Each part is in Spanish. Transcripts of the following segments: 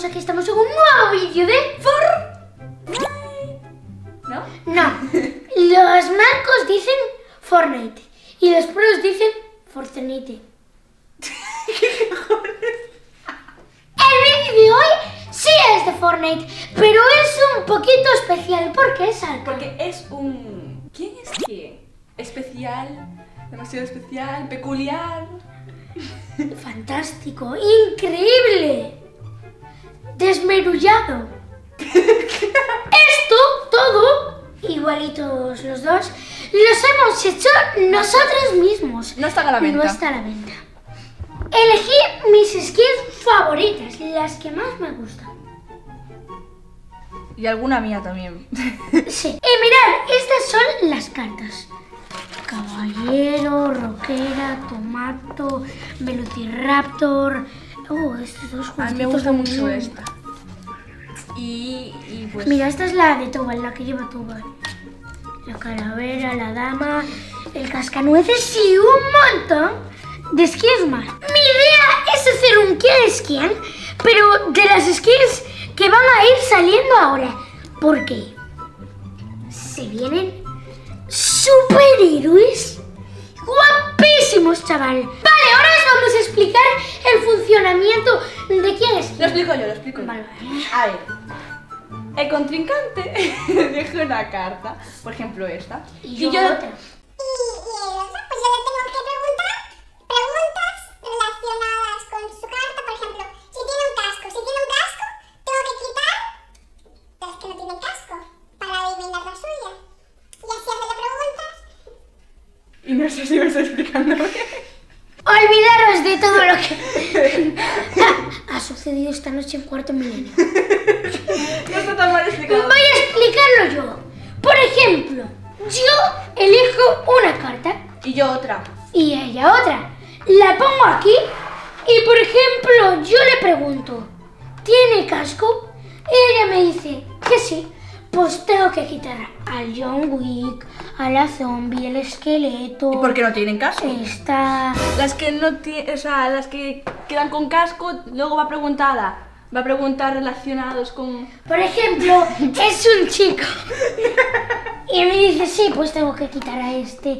amigos, aquí estamos en un nuevo vídeo de Fortnite. ¿No? No. Los marcos dicen Fortnite y los pros dicen Fortnite. ¿Qué cojones? El vídeo de hoy sí es de Fortnite, pero es un poquito especial porque es Salka. Porque es un... ¿Quién es quién? Especial, demasiado especial, peculiar... Fantástico, increíble, desmerullado. Esto, todo, igualitos los dos, los hemos hecho nosotros mismos. No está a la venta. No está a la venta. Elegí mis skins favoritas, las que más me gustan. Y alguna mía también. Sí. Y mirad, estas son las cartas. Caballero, roquera, tomato, velociraptor. Oh, estos dos juegos. A mí me gusta mucho esta. Y pues... Mira, esta es la de Tobal, la que lleva Tobal. La calavera, la dama, el cascanueces y un montón de skins más. Mi idea es hacer un QUIÉN ES QUIÉN, pero de las skins que van a ir saliendo ahora. Porque se vienen... superhéroes guapísimos, chaval. Vale, ahora os vamos a explicar el funcionamiento de quién es quién. Lo explico yo, lo explico yo. Vale. A ver, el contrincante deja una carta, por ejemplo esta, y yo otra. Y no sé si me está explicando bien. Olvidaros de todo lo que ha sucedido esta noche en Cuarto Milenio. No está tan mal explicado. Voy a explicarlo yo. Por ejemplo, yo elijo una carta. Y yo otra. Y ella otra. La pongo aquí. Y por ejemplo, yo le pregunto, ¿tiene casco? Y ella me dice que sí. Pues tengo que quitar al John Wick, a la zombie, el esqueleto... ¿Y por qué no tienen casco? Esta... Las que no tienen... O sea, las que quedan con casco, luego va preguntada. Va a preguntar relacionados con... Por ejemplo, es un chico. Y me dice, sí, pues tengo que quitar a este...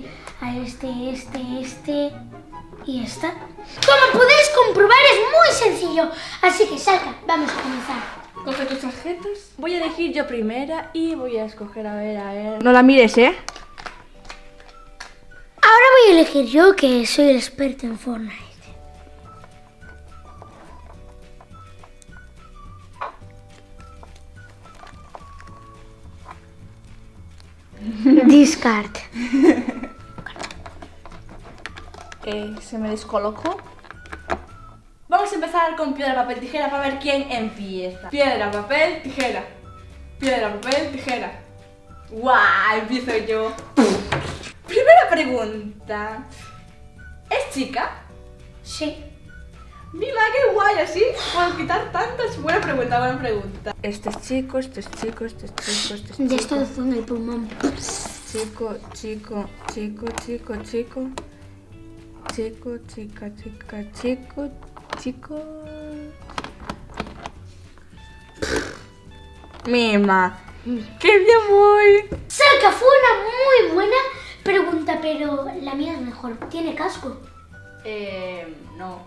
Y esta. Como podéis comprobar, es muy sencillo. Así que, Salka, vamos a comenzar. Coge tus tarjetas. Voy a elegir yo primera y voy a escoger, a ver... No la mires, ¿eh? Ahora voy a elegir yo, que soy el experto en Fortnite. Discard. Se me descolocó. Vamos a empezar con piedra, papel, tijera para ver quién empieza. Piedra, papel, tijera. Piedra, papel, tijera. ¡Guau! Empiezo yo. Primera pregunta. ¿Es chica? Sí. Mira, qué guay, así puedo quitar tantas. Buena pregunta, buena pregunta. Este es chico, este es chico, este es chico, este es chico. De esta zona del pulmón. Chico, chico, chico, chico, chico. Chico, chica, chica, chico. Chico... Mima. ¡Qué bien voy! Salka, fue una muy buena pregunta, pero la mía es mejor. ¿Tiene casco? No.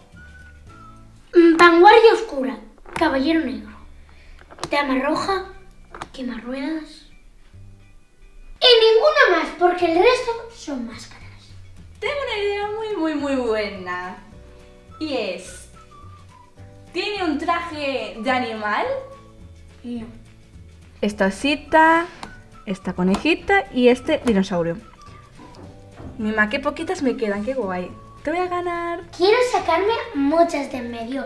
Vanguardia oscura. Caballero negro. Dama roja. Quemarruedas. Y ninguna más, porque el resto son máscaras. Tengo una idea muy buena. Y es... ¿Tiene un traje de animal? No. Esta osita, esta conejita y este dinosaurio. Mima, qué poquitas me quedan, qué guay. Te voy a ganar. Quiero sacarme muchas de en medio,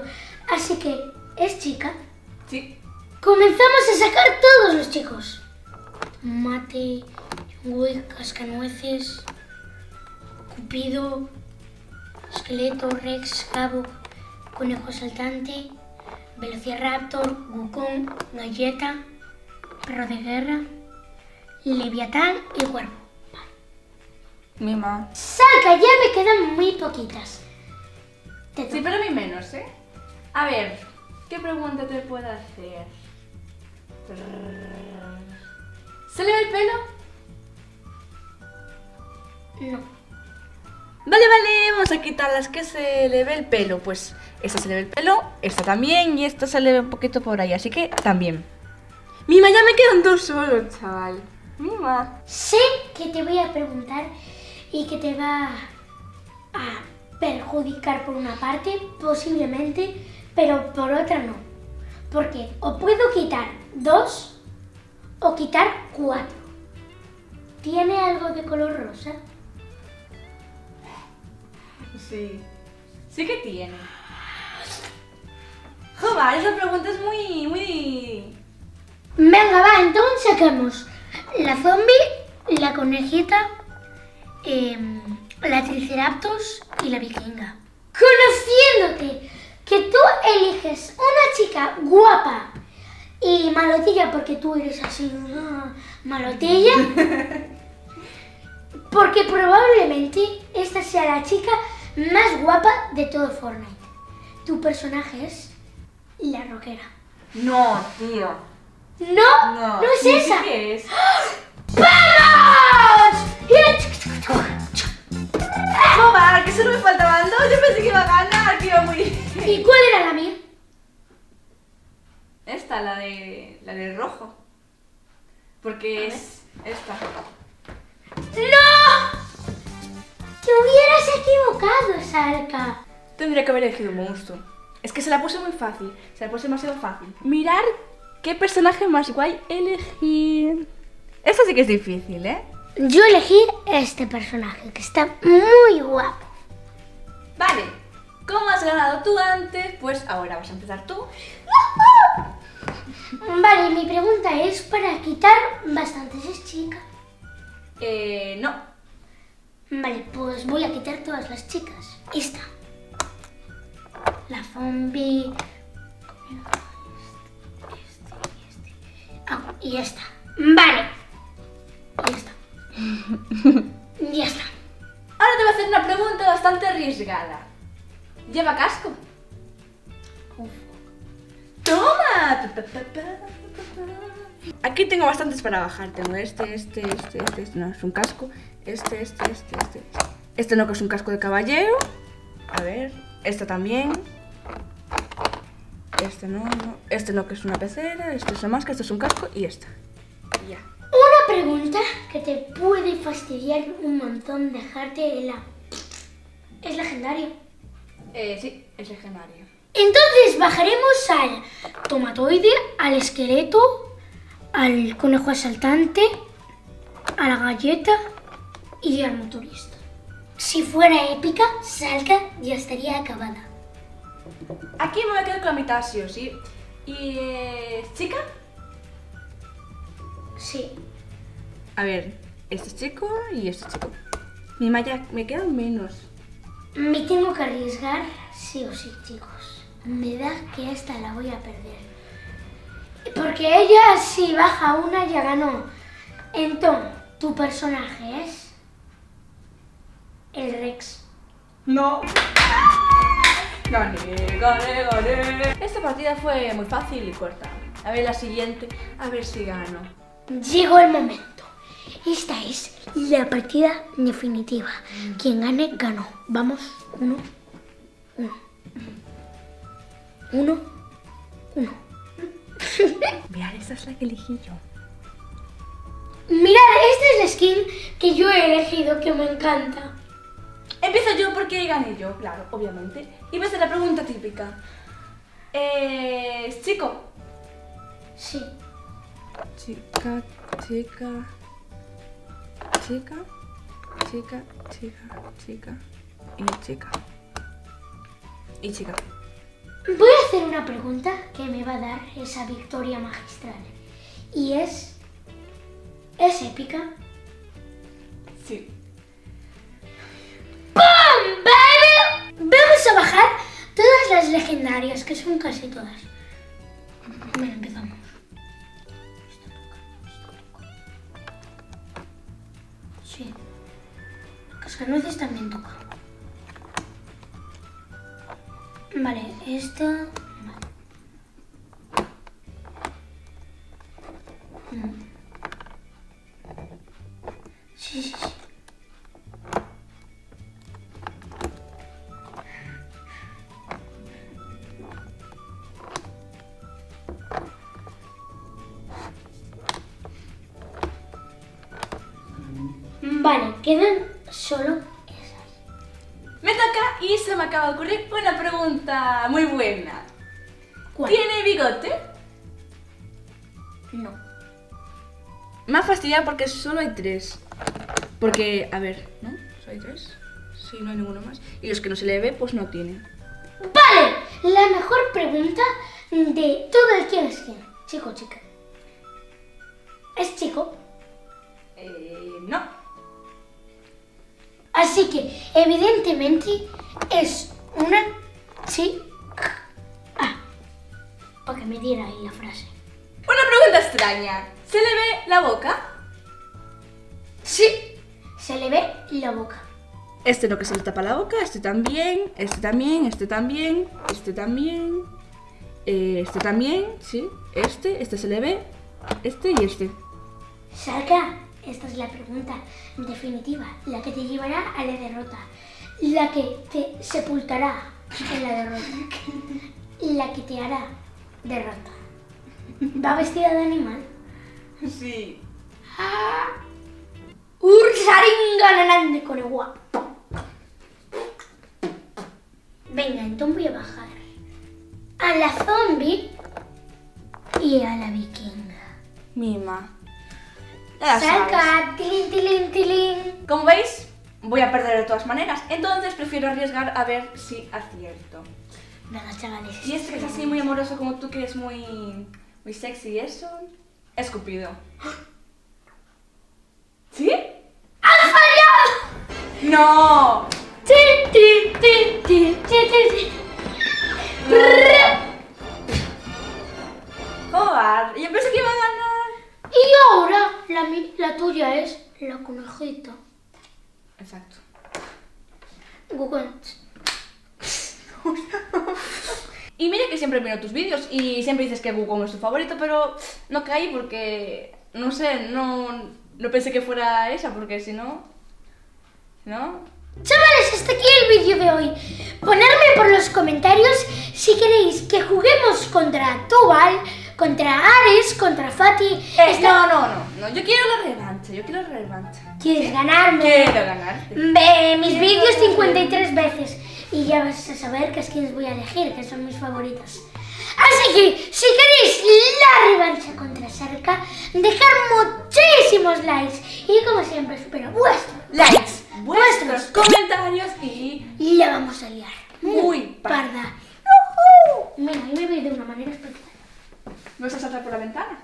así que, ¿es chica? Sí. Comenzamos a sacar todos los chicos. Mate, Wick, cascanueces, cupido, esqueleto, rex, cabo... Conejo saltante, velociraptor, Wukong, galleta, perro de guerra, leviatán y cuervo. Mima. Salka, ya me quedan muy poquitas. Sí, pero a mí menos, ¿eh? A ver, ¿Qué pregunta te puedo hacer? ¿Se le ve el pelo? No. Vale, vamos a quitar las que se le ve el pelo. Pues esta se le ve el pelo, esta también, y esta se le ve un poquito por ahí, así que también. Mima, ya me quedan dos solos, chaval. Mima. Sé que te voy a preguntar y que te va a perjudicar por una parte, posiblemente, pero por otra no. Porque o puedo quitar dos o quitar cuatro. ¿Tiene algo de color rosa? Sí, sí que tiene. Joder, esa pregunta es muy... Venga, va, entonces sacamos la zombie, la conejita, la triceraptos y la vikinga. Conociéndote que tú eliges una chica guapa y malotilla, porque tú eres así una malotilla, porque probablemente esta sea la chica más guapa de todo Fortnite. Tu personaje es la rockera. No, tío. No, no, no es esa. ¿Qué es? ¡Vamos! No va, que solo me faltaban dos. Yo pensé que iba a ganar, que iba muy bien. ¿Y cuál era la mía? Esta, la de rojo. Porque es esta. ¡No! ¡Te hubieras equivocado, Salka! Tendría que haber elegido un monstruo. Es que se la puse muy fácil. Se la puse demasiado fácil. Mirar qué personaje más guay elegir. Esta sí que es difícil, ¿eh? Yo elegí este personaje, que está muy guapo. Vale. Como has ganado tú antes, pues ahora vas a empezar tú. Vale, mi pregunta es para quitar bastantes, ¿es chica? No. Vale, pues voy a quitar todas las chicas. Esta. La zombie. Oh, y esta. Vale. Y esta. Y esta. Ahora te voy a hacer una pregunta bastante arriesgada. ¿Lleva casco? Uf. ¡Toma! Aquí tengo bastantes para bajar. Tengo este. No, es un casco. Este. Este no, que es un casco de caballero. A ver, este también. Este no. Este no, que es una pecera. Este es una máscara, este es un casco y esta. Ya. Una pregunta que te puede fastidiar un montón, dejarte en la... ¿Es legendario? Sí, es legendario. Entonces bajaremos al tomatoide, al esqueleto, al conejo asaltante, a la galleta y al motorista. Si fuera épica, Salka ya estaría acabada. Aquí me voy a quedar con la mitad, sí o sí. ¿Y chica? Sí. A ver, este chico y este chico. Mi malla, me quedan menos. Me tengo que arriesgar, sí o sí, chicos. Me da que esta la voy a perder. Porque ella, si baja una, ya ganó. Entonces, tu personaje es... el Rex. No. Gané. Esta partida fue muy fácil y corta. A ver la siguiente, a ver si gano. Llegó el momento. Esta es la partida definitiva. Quien gane, ganó. Vamos, 1-1-1-1. Mirad, esta es la que elegí yo. Mirad, esta es la skin que yo he elegido, que me encanta. Empiezo yo porque gané yo, claro, obviamente. Y ves la pregunta típica. ¿Chico? Sí. Chica. Voy a hacer una pregunta que me va a dar esa victoria magistral. Y es... ¿es épica? Sí. ¡Pum! ¡Vale! Vamos a bajar todas las legendarias, que son casi todas. Bueno, empezamos. Sí. Cascanueces también toca. Vale, esta... Vale, quedan solo esas. Me toca y se me acaba de ocurrir una pregunta muy buena. ¿Cuál? ¿Tiene bigote? No. Me ha fastidiado porque solo hay tres. Porque, a ver, ¿no? ¿Solo hay tres? Sí, no hay ninguno más. Y los que no se le ve, pues no tienen. ¡Vale! La mejor pregunta de todo el quién es quién. Chico, chica. ¿Es chico? No. Así que, evidentemente, es una chica. Para que me diera ahí la frase. Una pregunta extraña. ¿Se le ve la boca? Sí, se le ve la boca. Este no, que se le tapa la boca, este también, este también, este también, este también, este también, sí, este se le ve, este y este. Salka, esta es la pregunta definitiva, la que te llevará a la derrota, la que te sepultará en la derrota, la que te hará derrota. ¿Va vestida de animal? Sí. Ursaringananande con el guapo. Venga, entonces voy a bajar a la zombie y a la vikinga. Mima. Salka, tilín, tilín, tilín. Como veis, voy a perder de todas maneras. Entonces prefiero arriesgar a ver si acierto. Nada, chavales. Y este que es así muy amoroso como tú, que es muy, muy sexy y eso. Escupido. ¿Sí? ¡Has fallado! ¡No! ¡Cobarde! Yo pensé que iba a ganar. Y ahora la tuya es la conejita. Exacto. Google. Y mira que siempre miro tus vídeos y siempre dices que Google es tu favorito, pero no caí porque, no sé, no pensé que fuera esa, porque si no, ¿no? Chavales, hasta aquí el vídeo de hoy. Ponedme por los comentarios si queréis que juguemos contra Tobal, contra Ares, contra Fatih. No, yo quiero la revancha, ¿Quieres ganarme? Quiero ganarte. Ve mis vídeos 53 veces. Y ya vas a saber que es quienes voy a elegir, que son mis favoritos. Así que, si queréis la revancha contra Salka, dejar muchísimos likes. Y como siempre, supero vuestros likes, vuestros comentarios y la vamos a liar. Muy parda. Mira, ahí me voy de una manera espectacular. ¿Me vas a saltar por la ventana?